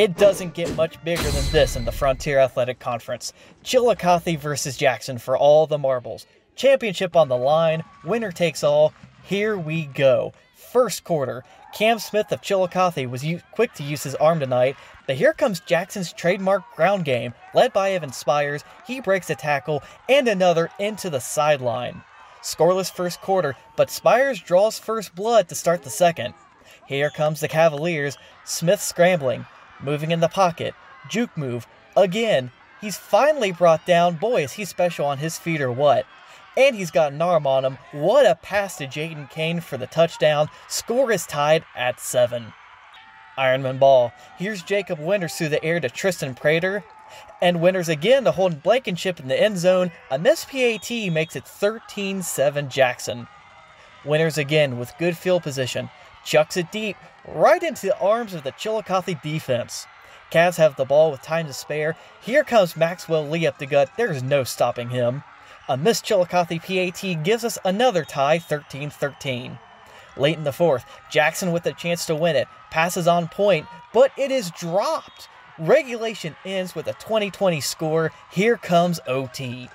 It doesn't get much bigger than this in the Frontier Athletic Conference. Chillicothe versus Jackson for all the marbles. Championship on the line, winner takes all. Here we go. First quarter, Kam Smith of Chillicothe was quick to use his arm tonight, but here comes Jackson's trademark ground game, led by Evan Spires. He breaks a tackle and another into the sideline. Scoreless first quarter, but Spires draws first blood to start the second. Here comes the Cavaliers, Smith scrambling, moving in the pocket, juke move, again. He's finally brought down. Boy, is he special on his feet or what? And he's got an arm on him. What a pass to Jaden Kane for the touchdown. Score is tied at 7. Ironman ball. Here's Jacob Winters through the air to Tristan Prater. And Winters again to hold Blankenship in the end zone. A missed PAT makes it 13-7 Jackson. Winters again with good field position. Chucks it deep right into the arms of the Chillicothe defense. Cavs have the ball with time to spare. Here comes Maxwell Lee up the gut. There's no stopping him. A missed Chillicothe PAT gives us another tie, 13-13. Late in the fourth, Jackson with a chance to win it. Passes on point, but it is dropped. Regulation ends with a 20-20 score. Here comes OT.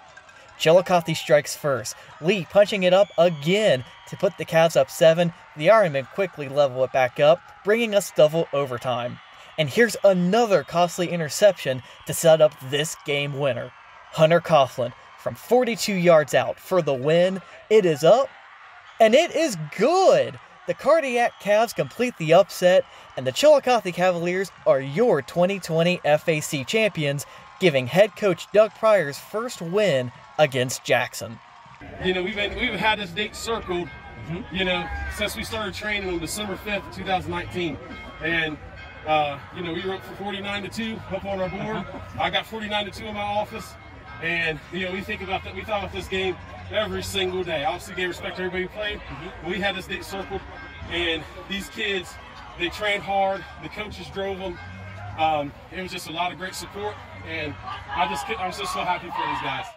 Chillicothe strikes first. Lee punching it up again to put the Cavs up 7. The Ironmen quickly level it back up, bringing us double overtime. And here's another costly interception to set up this game winner. Hunter Coughlin from 42 yards out for the win. It is up, and it is good. The Cardiac Cavs complete the upset, and the Chillicothe Cavaliers are your 2020 FAC champions, giving head coach Doug Pryor's first win against Jackson. You know, we've had this date circled, you know, since we started training on December 5th, 2019, and you know, we were up for 49-2 up on our board. I got 49-2 in my office, and you know, we think about that. We thought about this game every single day. Obviously, gave respect to everybody who played. We had this day circled, and these kids, they trained hard. The coaches drove them. It was just a lot of great support, and I was just so happy for these guys.